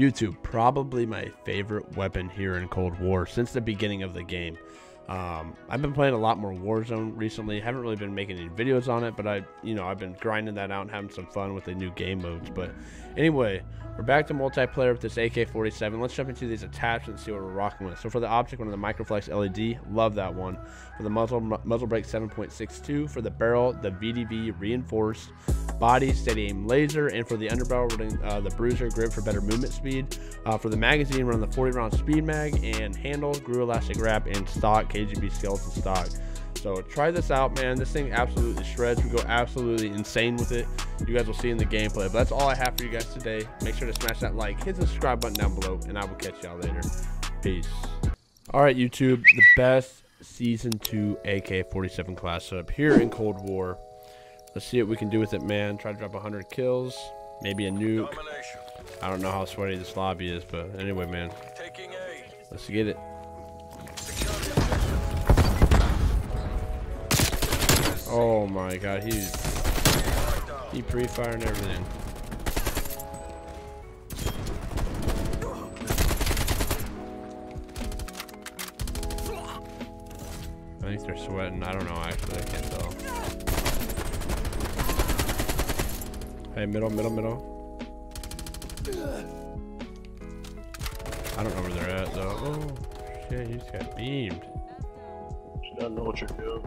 YouTube, probably my favorite weapon here in Cold War since the beginning of the game. I've been playing a lot more Warzone recently. Haven't really been making any videos on it, but I've been grinding that out and having some fun with the new game modes. But anyway, we're back to multiplayer with this AK-47. Let's jump into these attachments and see what we're rocking with. So for the optic, one of the Microflex LED, love that one. For the muzzle brake 7.62. For the barrel, the VDB reinforced body steady aim laser. And for the underbarrel, we're doing the bruiser grip for better movement speed. For the magazine, we're on the 40-round speed mag, and handle, grew elastic wrap, and stock KGB skeleton stock. So try this out, man. This thing absolutely shreds. We go absolutely insane with it. You guys will see in the gameplay. But that's all I have for you guys today. Make sure to smash that like, hit the subscribe button down below, and I will catch y'all later. Peace. All right, YouTube, the best season 2 AK-47 class setup here in Cold War. Let's see what we can do with it, man. Try to drop 100 kills, maybe a nuke. I don't know how sweaty this lobby is, but anyway, man, let's get it. Oh my god, he pre-firing everything. I think they're sweating. I don't know, actually, I can't tell. Hey, middle. I don't know where they're at though. Oh shit, you just got beamed. I don't know what you're doing.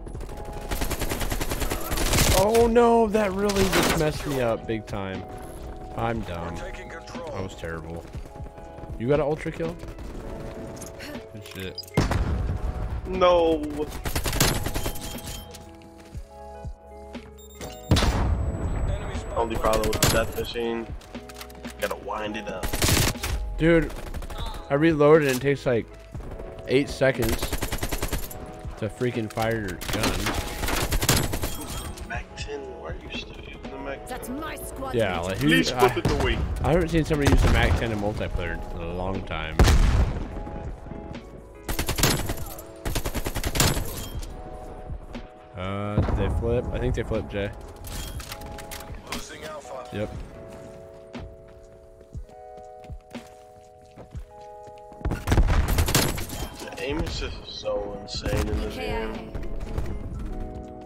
Oh no, that really just messed me up big time. I'm dumb. I was terrible. You got an ultra kill? Good shit. No. Only problem with that machine. Gotta wind it up. Dude, I reloaded and it takes like 8 seconds to freaking fire your gun. That's my squad. Yeah, like who's I haven't seen somebody use the Mac-10 in multiplayer in a long time. Did they flip? I think they flipped, Jay. Losing alpha. Yep. The aim is just so insane in this game.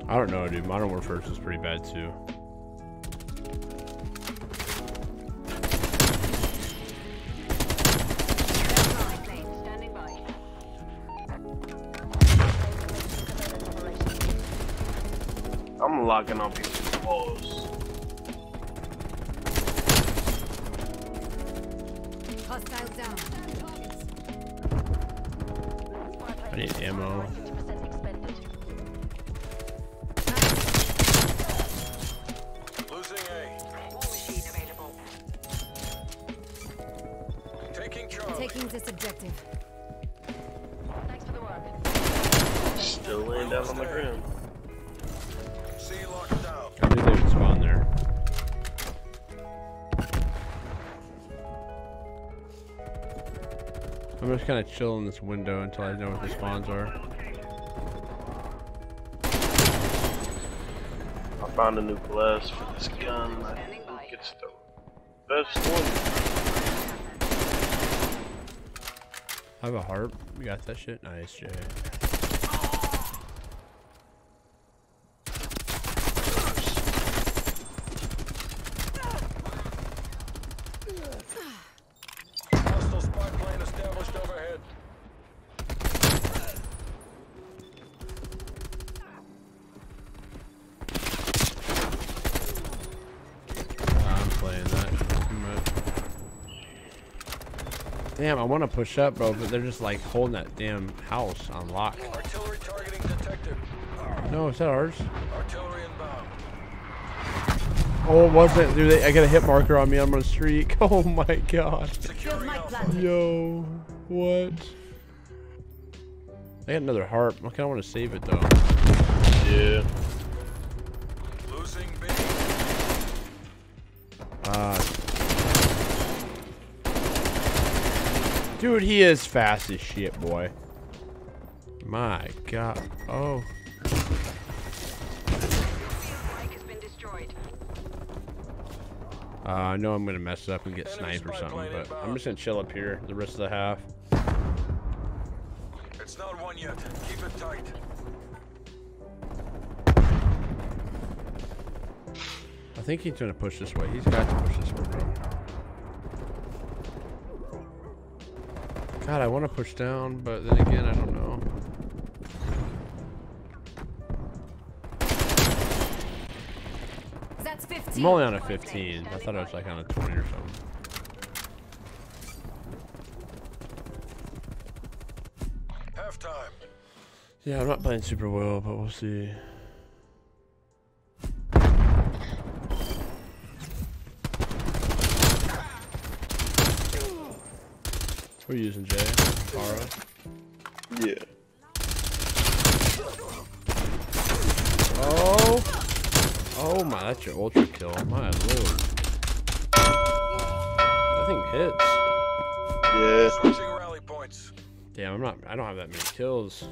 I don't know, dude. Modern Warfare is pretty bad too. I'm locking on people's walls. Hostile down. I need ammo. Losing A. War machine available. Taking charge. Taking this objective. Thanks for the work. Still laying down on the ground. I knew they would spawn there. I'm just kind of chilling in this window until I know what the spawns are. I found a new blast for this gun. I think it's the best one. I have a harp. You got that shit? Nice, Jay. Damn, I want to push up, bro, but they're just like holding that damn house on lock. Artillery targeting detected. No, is that ours? Artillery inbound. Oh, it wasn't, dude. I got a hit marker on me. I'm on a streak. Oh my god. Yo, what? I got another harp. I kind of want to save it though. Yeah. Losing B. Dude, he is fast as shit, boy. My god. Oh. I know I'm gonna mess up and get sniped or something, but I'm just gonna chill up here the rest of the half. It's not one yet. Keep it tight. I think he's gonna push this way. He's got to push this way, bro. God, I want to push down, but then again, I don't know. I'm only on a 15. I thought I was like on a 20 or something. Half time. Yeah, I'm not playing super well, but we'll see. We're using Jay. Aura. Yeah. Oh. Oh my, that's your ultra kill. My lord. That thing hits. Yeah. Switching rally points. Damn, I don't have that many kills.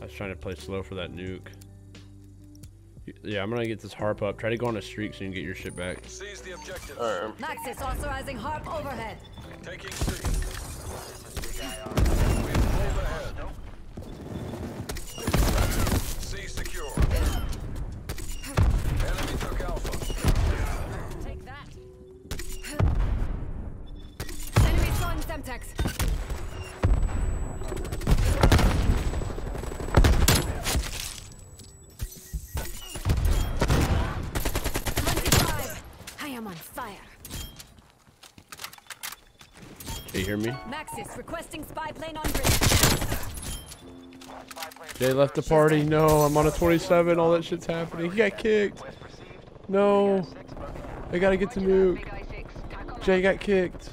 I was trying to play slow for that nuke. Yeah, I'm gonna get this harp up. Try to go on a streak so you can get your shit back. Seize the objective. Alright. Maxis authorizing harp overhead. Taking streak. We pulled ahead. C secure. Enemy took Alpha. Take that. Enemy throwing Semtex. I am on fire. Can you hear me? Maxis requesting spy plane on bridge. Jay left the party. No, I'm on a 27. All that shit's happening. He got kicked. No. I gotta get to nuke. Jay got kicked.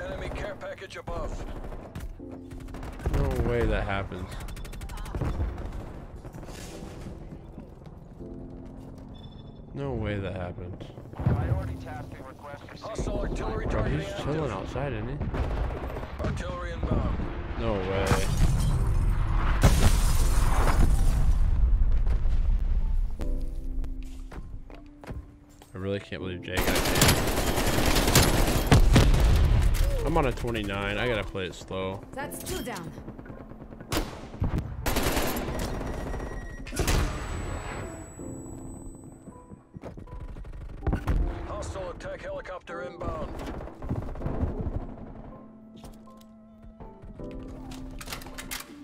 Enemy care package above. No way that happens. No way that happens. Bro, he's chilling outside, isn't he? Artillery inbound. No way. I really can't believe Jay got it. I'm on a 29. I gotta play it slow. That's two down. Attack helicopter inbound.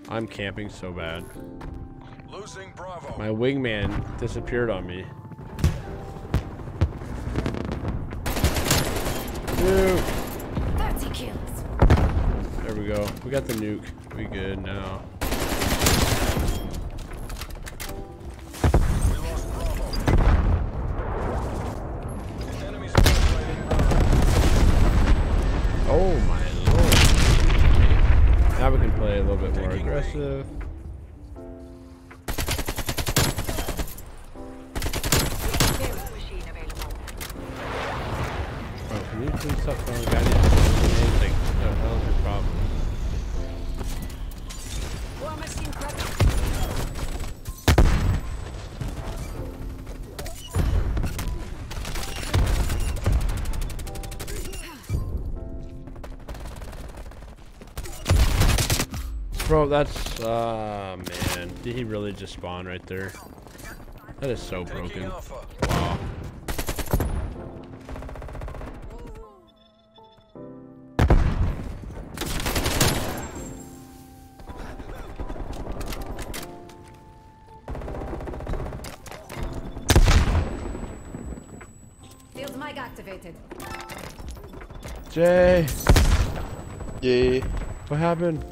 I'm camping so bad. Losing Bravo. My wingman disappeared on me. Nuke. 30 kills. There we go. We got the nuke. We good now. Oh my lord. Now we can play a little bit more aggressive. Bro, can you please stop throwing a guy in? Like, no, that was your problem. War machine Bro, that's man. Did he really just spawn right there? That is so broken. Wow. Field mic activated. Jay. Yeah. What happened?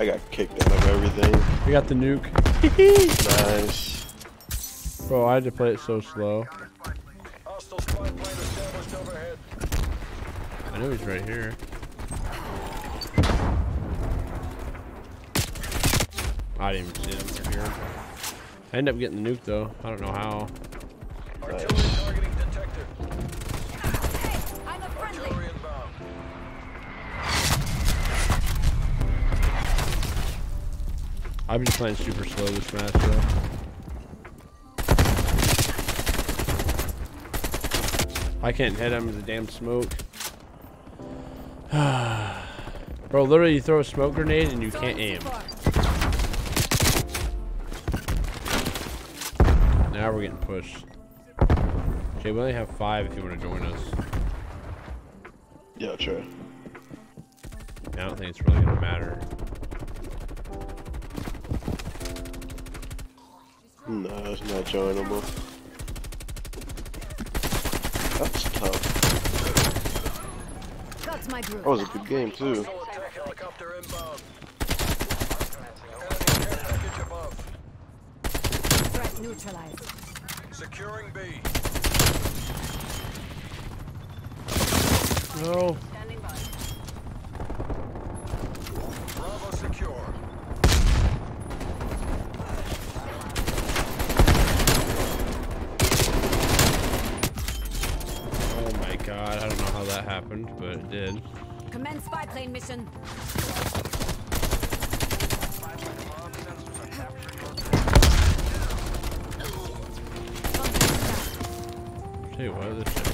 I got kicked out of everything. We got the nuke. Nice. Bro, I had to play it so slow. Hostile spy plane established overhead. I know he's right here. I didn't even see him from here. I ended up getting the nuke though. I don't know how. Nice. Artillery targeting detector. Hey, I'm a friendly. I'm just playing super slow this match, though. I can't hit him with the damn smoke. Bro, literally you throw a smoke grenade and you can't aim. Now we're getting pushed. Jay, we only have 5 if you want to join us. Yeah, sure. I don't think it's really gonna matter. No, it's not joinable. That's tough. That's my group. That was a good game too. Threat neutralized. Securing B. No. Bravo secure. Oh my god, I don't know how that happened, but it did. Commence spy plane mission. Dude, what is this shit?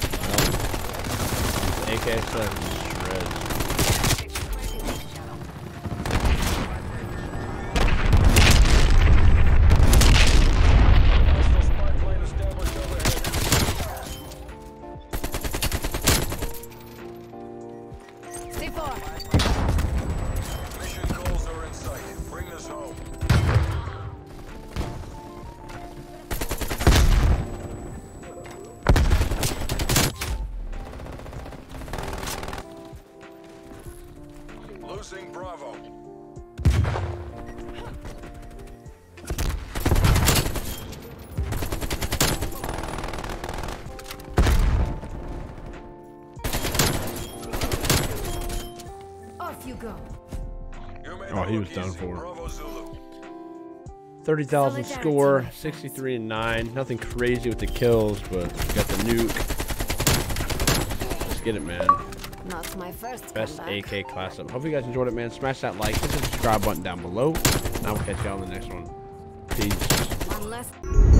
AK-47 shreds. Oh, he was done for. 30,000 score, 63 and 9. Nothing crazy with the kills, but got the nuke. Let's get it, man. Not my first best AK class up. Hope you guys enjoyed it, man. Smash that like, hit the subscribe button down below, and I will catch you all in the next one. Peace.